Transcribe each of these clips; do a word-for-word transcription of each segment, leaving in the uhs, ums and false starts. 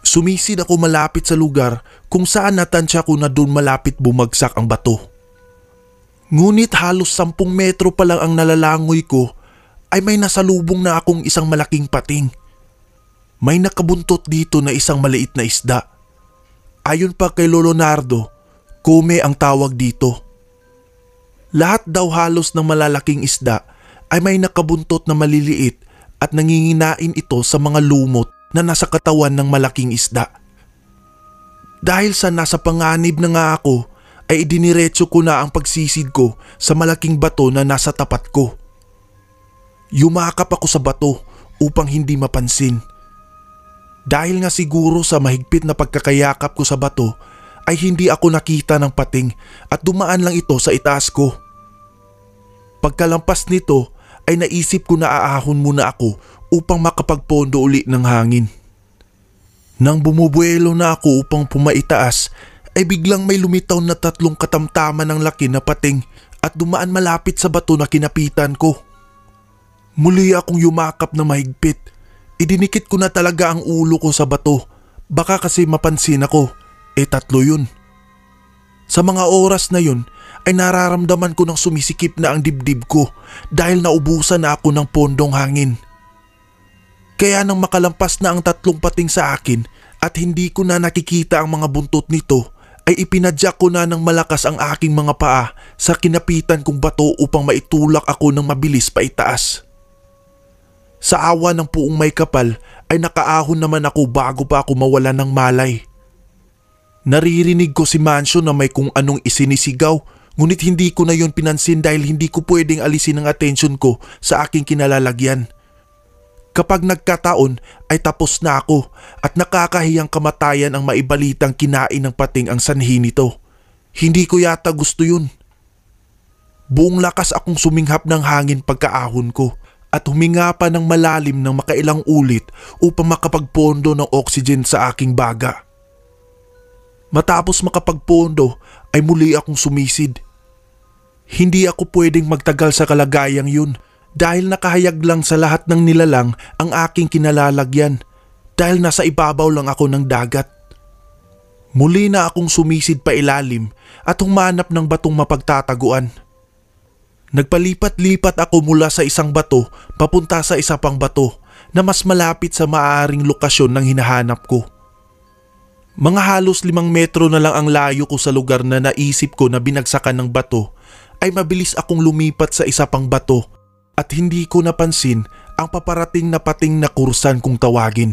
Sumisid ako malapit sa lugar kung saan natansya ko na doon malapit bumagsak ang bato. Ngunit halos sampung metro pa lang ang nalalangoy ko ay may nasalubong na akong isang malaking pating. May nakabuntot dito na isang maliit na isda. Ayon pa kay Leonardo, kome ang tawag dito. Lahat daw halos ng malalaking isda ay may nakabuntot na maliliit at nanginginain ito sa mga lumot na nasa katawan ng malaking isda. Dahil sa nasa panganib na nga ako, ay idiniretso ko na ang pagsisid ko sa malaking bato na nasa tapat ko. Yumakap ako sa bato upang hindi mapansin. Dahil nga siguro sa mahigpit na pagkakayakap ko sa bato, ay hindi ako nakita ng pating at dumaan lang ito sa itaas ko. Pagkalampas nito, ay naisip ko na aahon muna ako upang makapagpondo uli ng hangin. Nang bumubuelo na ako upang pumaitaas, ay biglang may lumitaw na tatlong katamtaman ng laki na pating at dumaan malapit sa bato na kinapitan ko. Muli akong yumakap na mahigpit. Idinikit ko na talaga ang ulo ko sa bato. Baka kasi mapansin ako, eh tatlo yun. Sa mga oras na yun, ay nararamdaman ko ng sumisikip na ang dibdib ko dahil naubusan na ako ng pondong hangin. Kaya nang makalampas na ang tatlong pating sa akin at hindi ko na nakikita ang mga buntot nito, ay ipinadyak ko na ng malakas ang aking mga paa sa kinapitan kong bato upang maitulak ako ng mabilis pa itaas. Sa awa ng puong may kapal ay nakaahon naman ako bago pa ako mawala ng malay. Naririnig ko si Mancio na may kung anong isinisigaw, ngunit hindi ko na yun pinansin dahil hindi ko pwedeng alisin ang atensyon ko sa aking kinalalagyan. Kapag nagkataon ay tapos na ako at nakakahiyang kamatayan ang maibalitang kinain ng pating ang sanhi nito. Hindi ko yata gusto yun. Buong lakas akong suminghap ng hangin pagkaahon ko at huminga pa ng malalim ng makailang ulit upang makapagpondo ng oxygen sa aking baga. Matapos makapagpondo ay muli akong sumisid. Hindi ako pwedeng magtagal sa kalagayang yun dahil nakahayag lang sa lahat ng nilalang ang aking kinalalagyan dahil nasa ibabaw lang ako ng dagat. Muli na akong sumisid pa ilalim at humanap ng batong mapagtataguan. Nagpalipat-lipat ako mula sa isang bato papunta sa isa pang bato na mas malapit sa maaaring lokasyon ng hinahanap ko. Mga halos limang metro na lang ang layo ko sa lugar na naisip ko na binagsakan ng bato ay mabilis akong lumipat sa isa pang bato at hindi ko napansin ang paparating na pating na kursan kung tawagin.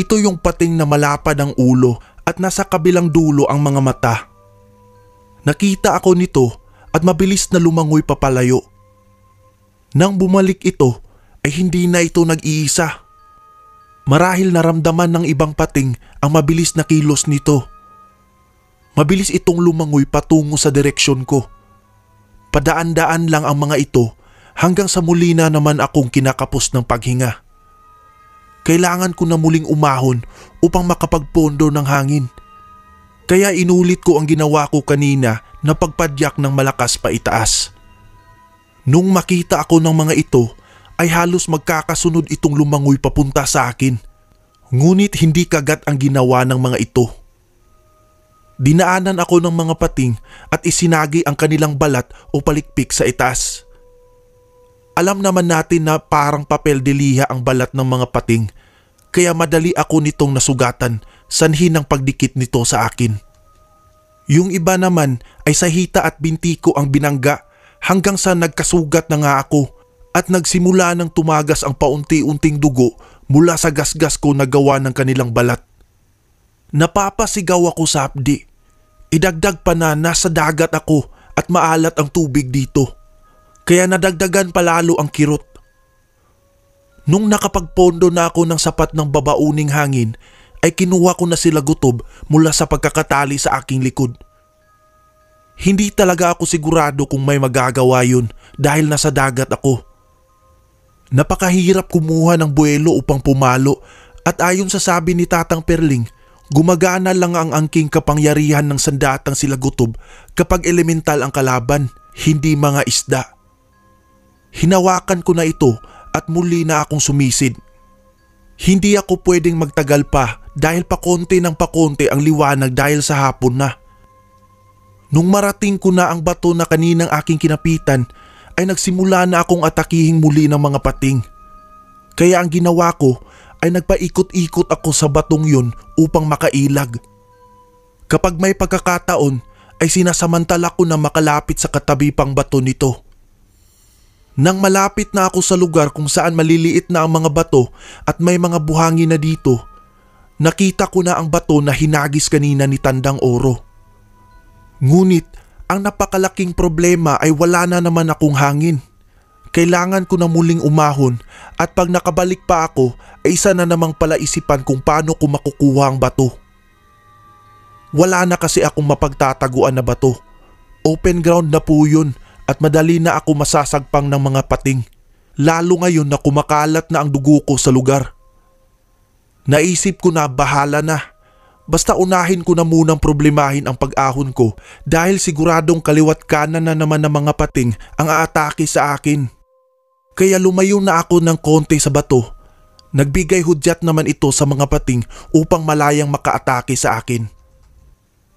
Ito yung pating na malapad ang ulo at nasa kabilang dulo ang mga mata. Nakita ako nito at mabilis na lumangoy papalayo. Nang bumalik ito ay hindi na ito nag-iisa. Marahil naramdaman ng ibang pating ang mabilis na kilos nito. Mabilis itong lumangoy patungo sa direksyon ko. Padaan-daan lang ang mga ito hanggang sa muli na naman akong kinakapos ng paghinga. Kailangan ko na muling umahon upang makapagpondo ng hangin. Kaya inulit ko ang ginawa ko kanina na pagpadyak ng malakas pa itaas. Nung makita ako ng mga ito, ay halos magkakasunod itong lumangoy papunta sa akin. Ngunit hindi kagat ang ginawa ng mga ito. Dinaanan ako ng mga pating at isinagi ang kanilang balat o palikpik sa itaas. Alam naman natin na parang papel de liha ang balat ng mga pating, kaya madali ako nitong nasugatan, sanhi ng pagdikit nito sa akin. Yung iba naman ay sa hita at binti ko ang binangga hanggang sa nagkasugat na nga ako at nagsimula nang tumagas ang paunti-unting dugo mula sa gasgas ko na gawa ng kanilang balat. Napapasigaw ako sa abdi. Idagdag pa na nasa dagat ako at maalat ang tubig dito. Kaya nadagdagan palalo ang kirot. Nung nakapagpondo na ako ng sapat ng babauning hangin, ay kinuha ko na si Lagutob mula sa pagkakatali sa aking likod. Hindi talaga ako sigurado kung may magagawa yun dahil nasa dagat ako. Napakahirap kumuha ng buwelo upang pumalo at ayon sa sabi ni Tatang Perling, gumagana lang ang angking kapangyarihan ng sandatang si Lagutob kapag elemental ang kalaban, hindi mga isda. Hinawakan ko na ito at muli na akong sumisid. Hindi ako pwedeng magtagal pa dahil pakonti ng pakonti ang liwanag dahil sa hapon na. Nung marating ko na ang bato na kaninang aking kinapitan ay nagsimula na akong atakihing muli ng mga pating. Kaya ang ginawa ko ay nagpaikot-ikot ako sa batong yun upang makailag. Kapag may pagkakataon ay sinasamantala ko na makalapit sa katabi pang bato nito. Nang malapit na ako sa lugar kung saan maliliit na ang mga bato at may mga buhangin na dito, nakita ko na ang bato na hinagis kanina ni Tandang Oro. Ngunit ang napakalaking problema ay wala na naman akong hangin. Kailangan ko na muling umahon at pag nakabalik pa ako ay isa na namang palaisipan kung paano ko makukuha ang bato. Wala na kasi akong mapagtataguan na bato. Open ground na po yun at madali na ako masasagpang ng mga pating, lalo ngayon na kumakalat na ang dugo ko sa lugar. Naisip ko na bahala na, basta unahin ko na munang problemahin ang pag-ahon ko dahil siguradong kaliwat kanan na naman ng mga pating ang aatake sa akin. Kaya lumayo na ako ng konti sa bato. Nagbigay hudyat naman ito sa mga pating upang malayang makaatake sa akin.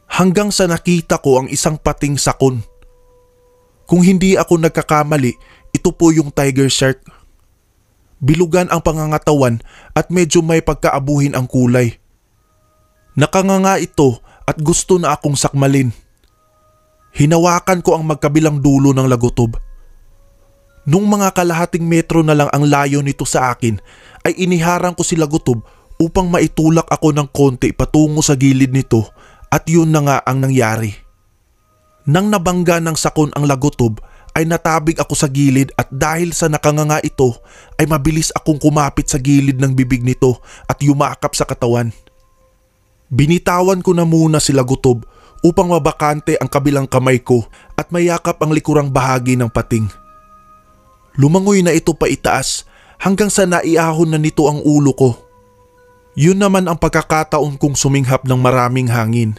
Hanggang sa nakita ko ang isang pating sakon. Kung hindi ako nagkakamali, ito po yung tiger shark. Bilugan ang pangangatawan at medyo may pagkaabuhin ang kulay. Nakanganga ito at gusto na akong sakmalin. Hinawakan ko ang magkabilang dulo ng lagutob. Nung mga kalahating metro na lang ang layo nito sa akin, ay iniharang ko si lagutob upang maitulak ako ng konti patungo sa gilid nito. At yun na nga ang nangyari. Nang nabangga ng sakon ang lagutob ay natabig ako sa gilid at dahil sa nakanganga ito ay mabilis akong kumapit sa gilid ng bibig nito at yumakap sa katawan. Binitawan ko na muna si lagutob upang mabakante ang kabilang kamay ko at mayakap ang likurang bahagi ng pating. Lumangoy na ito pa itaas hanggang sa naiahon na nito ang ulo ko. Yun naman ang pagkakataon kong suminghap ng maraming hangin.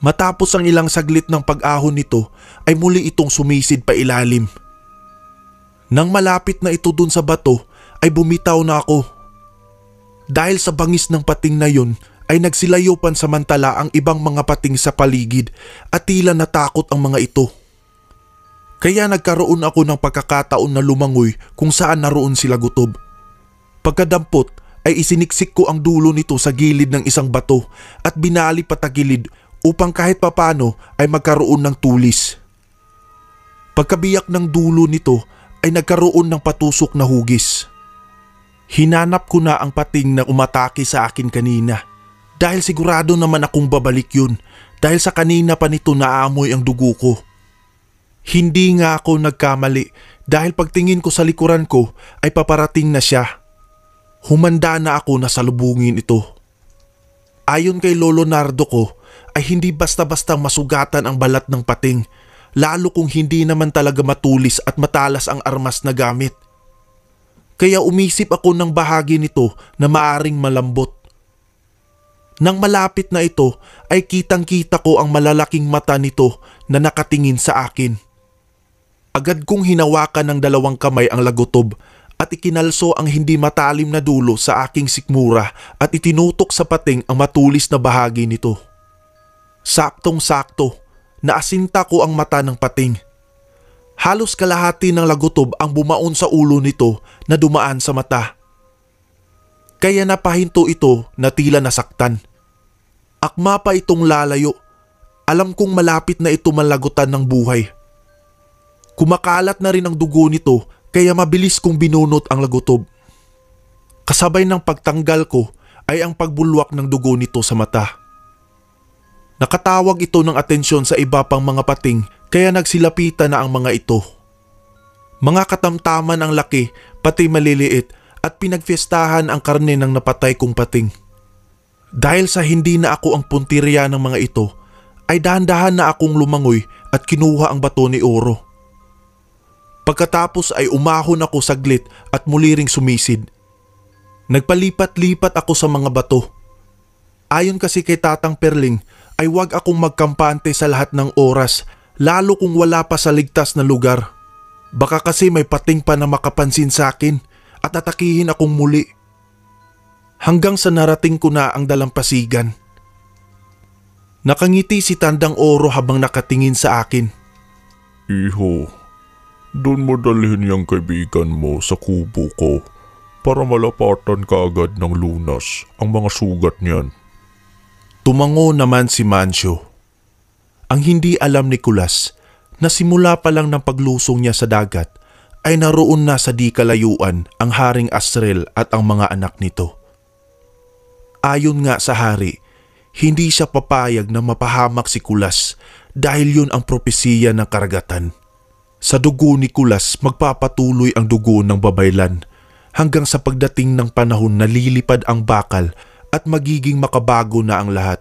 Matapos ang ilang saglit ng pag-ahon nito ay muli itong sumisid pa ilalim. Nang malapit na ito dun sa bato ay bumitaw na ako. Dahil sa bangis ng pating na yun ay nagsilayopan samantala ang ibang mga pating sa paligid at tila natakot ang mga ito. Kaya nagkaroon ako ng pagkakataon na lumangoy kung saan naroon si Lagutob. Pagkadampot ay isiniksik ko ang dulo nito sa gilid ng isang bato at binali patagilid upang kahit papano ay magkaroon ng tulis. Pagkabiyak ng dulo nito ay nagkaroon ng patusok na hugis. Hinanap ko na ang pating na umatake sa akin kanina dahil sigurado naman akong babalik yun dahil sa kanina pa nito naamoy ang dugo ko. Hindi nga ako nagkamali dahil pagtingin ko sa likuran ko ay paparating na siya. Humanda na ako na salubungin ito. Ayon kay Lolo Nardo ko ay hindi basta-basta masugatan ang balat ng pating, lalo kung hindi naman talaga matulis at matalas ang armas na gamit. Kaya umisip ako ng bahagi nito na maaring malambot. Nang malapit na ito ay kitang-kita ko ang malalaking mata nito na nakatingin sa akin. Agad kong hinawakan ng dalawang kamay ang lagutob at ikinalso ang hindi matalim na dulo sa aking sikmura at itinutok sa pating ang matulis na bahagi nito. Saktong-sakto, naasinta ko ang mata ng pating. Halos kalahati ng lagutob ang bumaon sa ulo nito na dumaan sa mata. Kaya napahinto ito na tila nasaktan. Akma pa itong lalayo. Alam kong malapit na ito malagutan ng buhay. Kumakalat na rin ang dugo nito kaya mabilis kong binunot ang lagutob. Kasabay ng pagtanggal ko ay ang pagbulwak ng dugo nito sa mata. Nakatawag ito ng atensyon sa iba pang mga pating kaya nagsilapitan na ang mga ito. Mga katamtaman ang laki pati maliliit at pinagfiestahan ang karne ng napatay kong pating. Dahil sa hindi na ako ang puntirya ng mga ito ay dahan-dahan na akong lumangoy at kinuha ang bato ni Oro. Pagkatapos ay umahon ako saglit at muli ring sumisid. Nagpalipat-lipat ako sa mga bato. Ayon kasi kay Tatang Perling ay huwag akong magkampante sa lahat ng oras lalo kung wala pa sa ligtas na lugar. Baka kasi may pating pa na makapansin sa akin at atakihin akong muli. hanggang sa narating ko na ang dalampasigan. Nakangiti si Tandang Oro habang nakatingin sa akin. Iho, doon mo dalhin yung kaibigan mo sa kubo ko para malapatan ka agad ng lunas ang mga sugat niyan. Tumango naman si Mancio. Ang hindi alam ni Kulas na simula pa lang ng paglusong niya sa dagat ay naroon na sa di kalayuan ang Haring Asrel at ang mga anak nito. Ayon nga sa hari, hindi siya papayag na mapahamak si Kulas dahil yun ang propesiya ng karagatan. Sa dugo ni Kulas magpapatuloy ang dugo ng babaylan hanggang sa pagdating ng panahon na lilipad ang bakal at magiging makabago na ang lahat.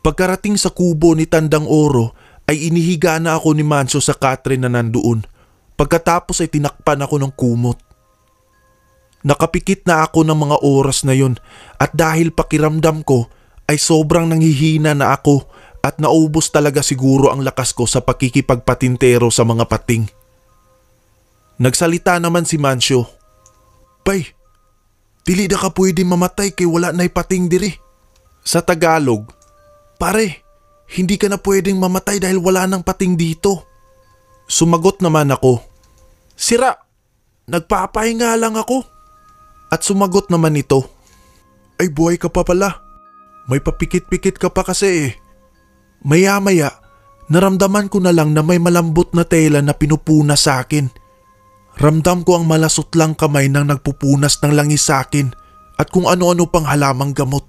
Pagkarating sa kubo ni Tandang Oro ay inihiga na ako ni Mancio sa katre na nandoon. Pagkatapos ay tinakpan ako ng kumot. Nakapikit na ako ng mga oras na yun at dahil pakiramdam ko ay sobrang nanghihina na ako at naubos talaga siguro ang lakas ko sa pakikipagpatintero sa mga pating. Nagsalita naman si Mancio. Bay, dili na ka pwede mamatay kay wala na'y pating diri. Sa Tagalog, pare, hindi ka na pwedeng mamatay dahil wala nang pating dito. Sumagot naman ako. Sira, nagpapahinga lang ako. At sumagot naman ito. Ay buhay ka pa pala. May papikit-pikit ka pa kasi eh. Maya-maya, naramdaman ko na lang na may malambot na tela na pinupuna sa akin. Ramdam ko ang malasot lang kamay ng nagpupunas ng langis sa akin at kung ano-ano pang halamang gamot.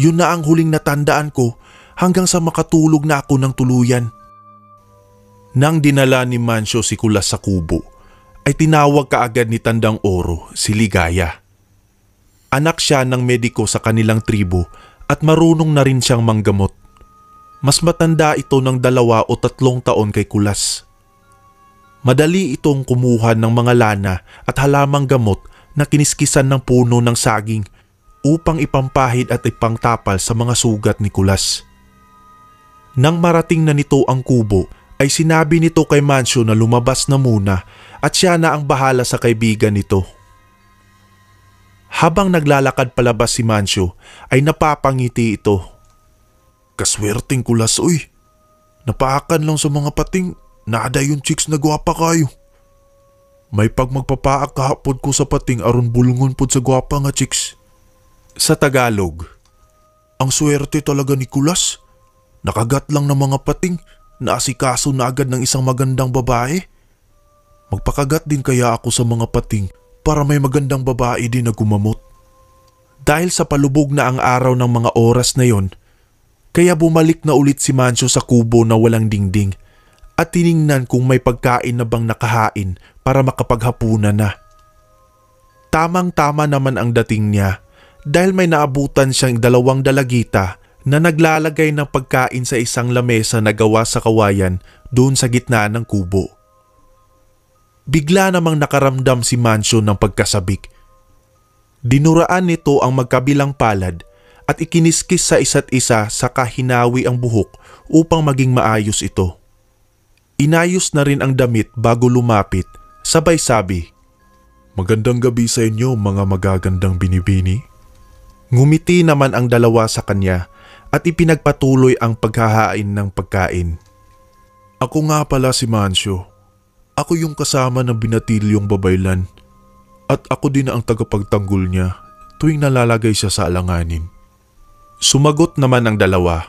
Yun na ang huling natandaan ko hanggang sa makatulog na ako ng tuluyan. Nang dinala ni Mancio si Kulas sa kubo, ay tinawag kaagad ni Tandang Oro si Ligaya. Anak siya ng mediko sa kanilang tribo at marunong na rin siyang manggamot. Mas matanda ito ng dalawa o tatlong taon kay Kulas. Madali itong kumuha ng mga lana at halamang gamot na kiniskisan ng puno ng saging upang ipampahid at ipangtapal sa mga sugat ni Kulas. Nang marating na nito ang kubo, ay sinabi nito kay Mancio na lumabas na muna at siya na ang bahala sa kaibigan nito. Habang naglalakad palabas si Mancio ay napapangiti ito. Kaswerteng Kulas uy, napaakan lang sa mga pating, naada yung chicks na gwapa kayo. May pag magpapaak kahapod ko sa pating aron bulungon pod sa gwapa nga chicks. Sa Tagalog, ang swerte talaga ni Kulas, nakagat lang ng mga pating. Naasikaso na agad ng isang magandang babae. Magpakagat din kaya ako sa mga pating para may magandang babae din na gumamot. Dahil sa palubog na ang araw ng mga oras na yon, kaya bumalik na ulit si Mancio sa kubo na walang dingding at tiningnan kung may pagkain na bang nakahain para makapaghapunan na. Tamang-tama naman ang dating niya dahil may naabutan siyang dalawang dalagita na naglalagay ng pagkain sa isang lamesa na gawa sa kawayan doon sa gitna ng kubo. Bigla namang nakaramdam si Mancio ng pagkasabik. Dinuraan nito ang magkabilang palad at ikiniskis sa isa't isa saka hinawi ang buhok upang maging maayos ito. Inayos na rin ang damit bago lumapit, sabay sabi, "Magandang gabi sa inyo mga magagandang binibini." Ngumiti naman ang dalawa sa kanya at ipinagpatuloy ang paghahain ng pagkain. Ako nga pala si Mancio. Ako yung kasama ng binatilyong babaylan at ako din ang tagapagtanggol niya tuwing nalalagay siya sa alanganin. Sumagot naman ang dalawa.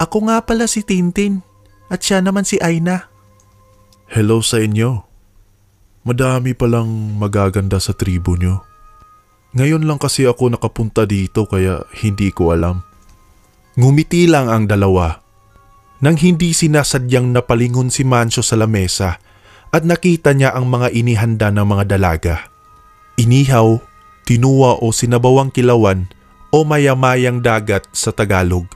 Ako nga pala si Tintin at siya naman si Aina. Hello sa inyo. Madami palang magaganda sa tribo niyo. Ngayon lang kasi ako nakapunta dito kaya hindi ko alam. Ngumiti lang ang dalawa. Nang hindi sinasadyang napalingon si Mancio sa lamesa at nakita niya ang mga inihanda ng mga dalaga. Inihaw, tinuwa o sinabawang kilawan o mayamayang dagat sa Tagalog.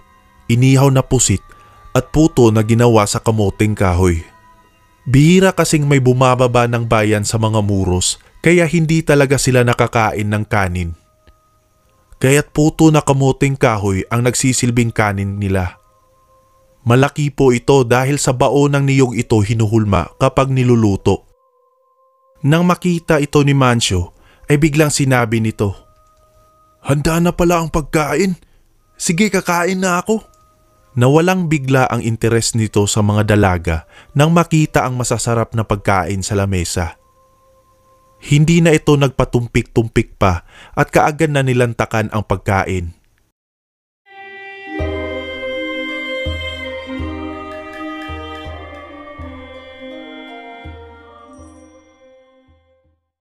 Inihaw na pusit at puto na ginawa sa kamoteng kahoy. Bihira kasing may bumababa ng bayan sa mga muros kaya hindi talaga sila nakakain ng kanin. Kaya't puto na kamuting kahoy ang nagsisilbing kanin nila. Malaki po ito dahil sa bao ng niyog ito hinuhulma kapag niluluto. Nang makita ito ni Mancio ay biglang sinabi nito, "Handa na pala ang pagkain. Sige, kakain na ako." Nawalang bigla ang interes nito sa mga dalaga nang makita ang masasarap na pagkain sa lamesa. Hindi na ito nagpatumpik-tumpik pa at kaagad na nilantakan ang pagkain.